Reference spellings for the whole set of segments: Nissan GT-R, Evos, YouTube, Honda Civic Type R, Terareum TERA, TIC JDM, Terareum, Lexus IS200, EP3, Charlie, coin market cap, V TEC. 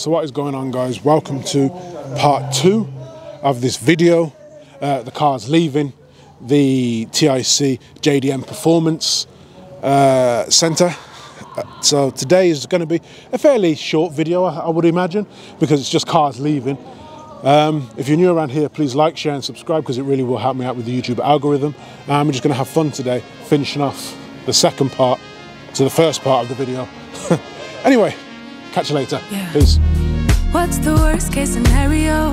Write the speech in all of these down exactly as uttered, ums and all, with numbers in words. So what is going on, guys? Welcome to part two of this video. Uh, the car's leaving the T I C J D M Performance uh, Centre. So today is going to be a fairly short video, I, I would imagine, because it's just cars leaving. Um, if you're new around here, please like, share and subscribe, because it really will help me out with the YouTube algorithm. I'm um, just going to have fun today, finishing off the second part to the first part of the video. Anyway, catch you later. Yeah. Peace. What's the worst case scenario?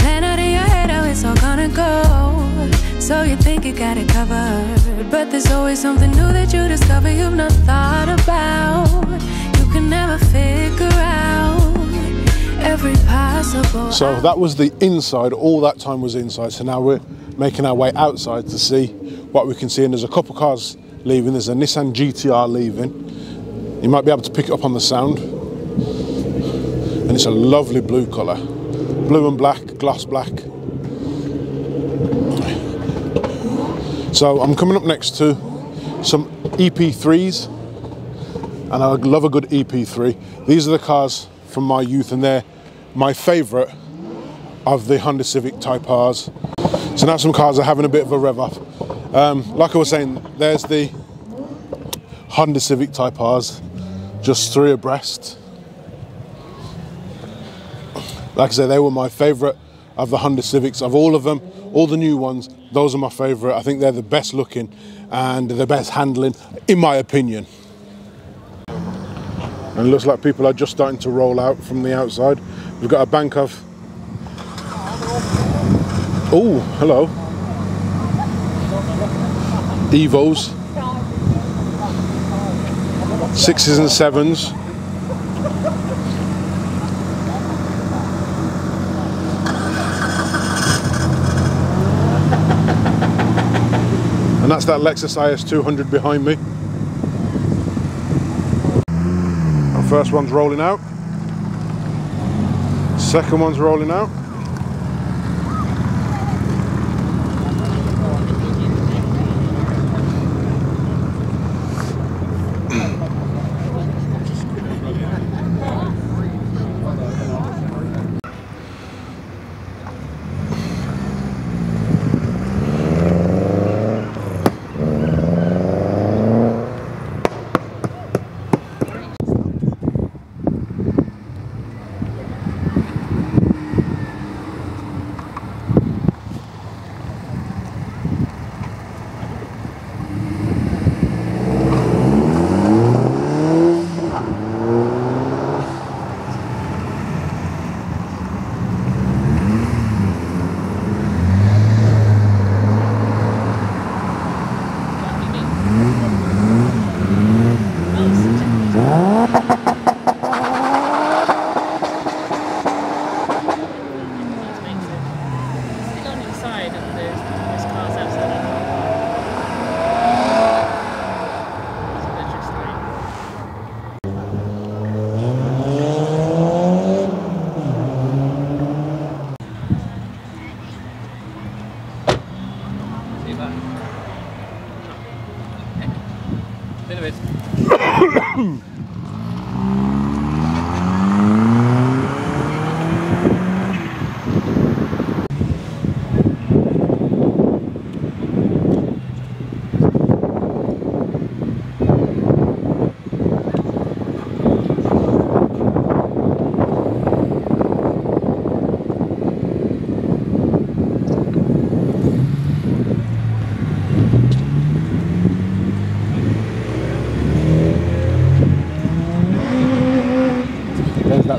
Plan out in your head how it's all gonna go. So you think you got it covered, but there's always something new that you discover you've not thought about. You can never figure out every possible. So that was the inside. All that time was inside. So now we're making our way outside to see what we can see. And there's a couple cars leaving. There's a Nissan G T R leaving. You might be able to pick it up on the sound. And it's a lovely blue colour. Blue and black, gloss black. So I'm coming up next to some E P threes. And I love a good E P three. These are the cars from my youth, and they're my favourite of the Honda Civic Type R's. So now some cars are having a bit of a rev up. Um, like I was saying, there's the Honda Civic Type R's, just three abreast. Like I say, they were my favourite of the Honda Civics. Of all of them, all the new ones, those are my favourite. I think they're the best looking and the best handling, in my opinion. And it looks like people are just starting to roll out from the outside. We've got a bank of... Oh, hello. Evos. Sixes and sevens. And that's that Lexus I S two hundred behind me. First one's rolling out. Second one's rolling out.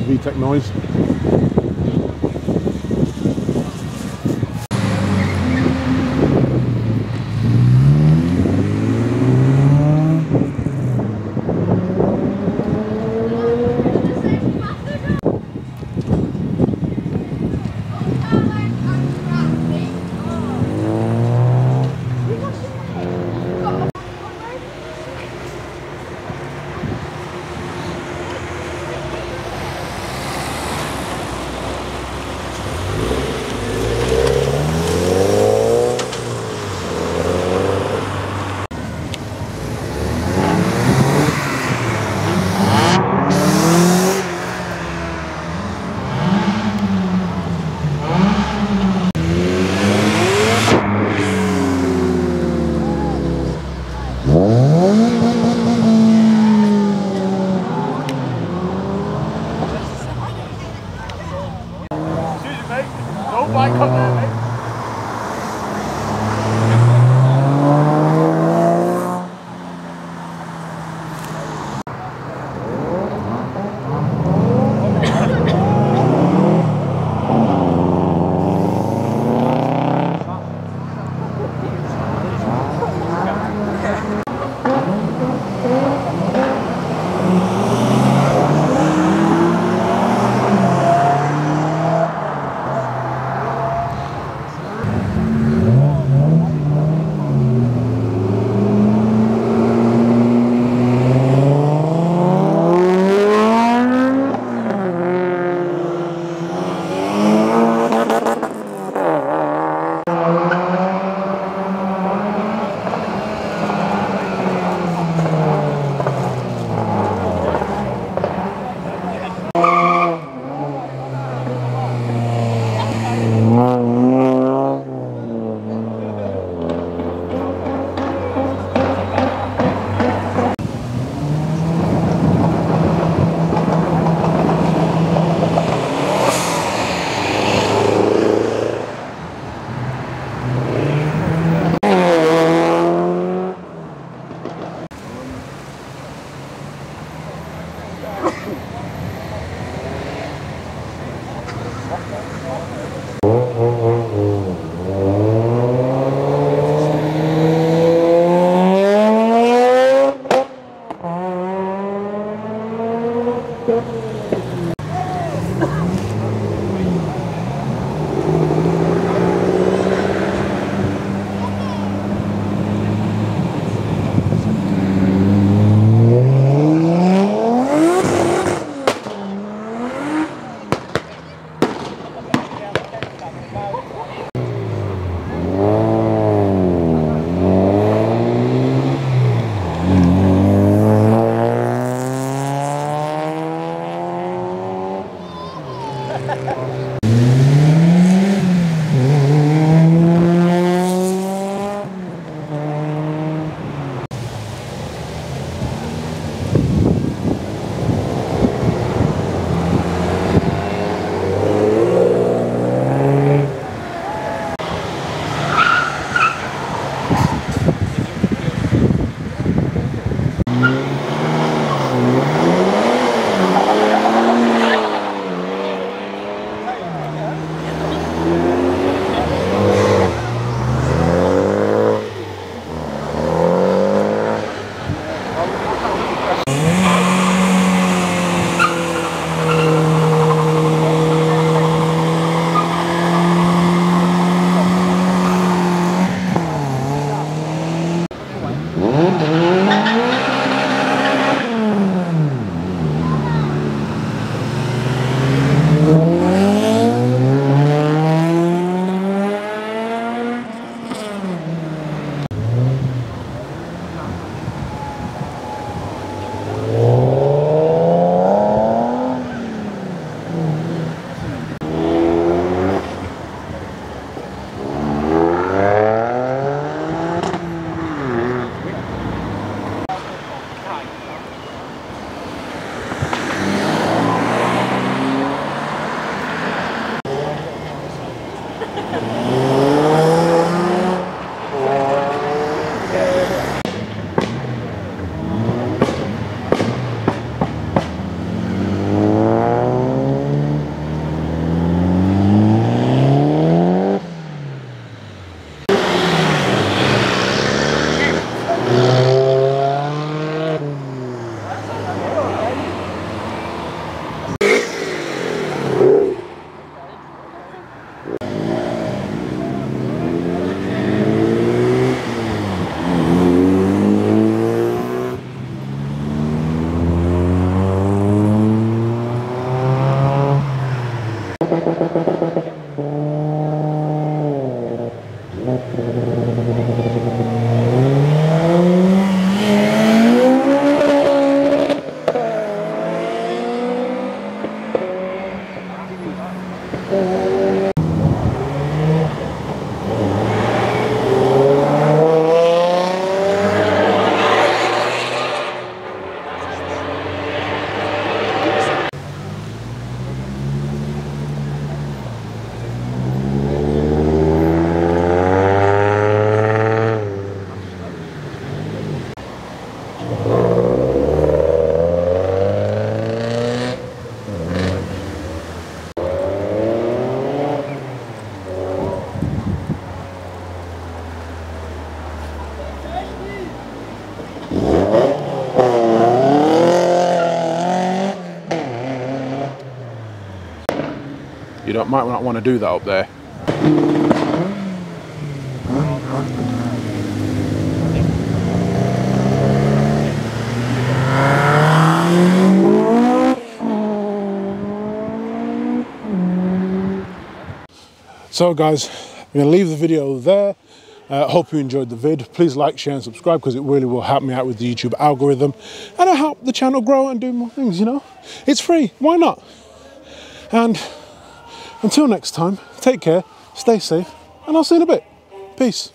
V TEC noise. bike up there, mate. You don't, might not want to do that up there. So guys, I'm gonna leave the video there. Uh, hope you enjoyed the vid. Please like, share and subscribe, because it really will help me out with the YouTube algorithm, and it'll help the channel grow and do more things, you know? It's free, why not? And until next time, take care, stay safe, and I'll see you in a bit. Peace.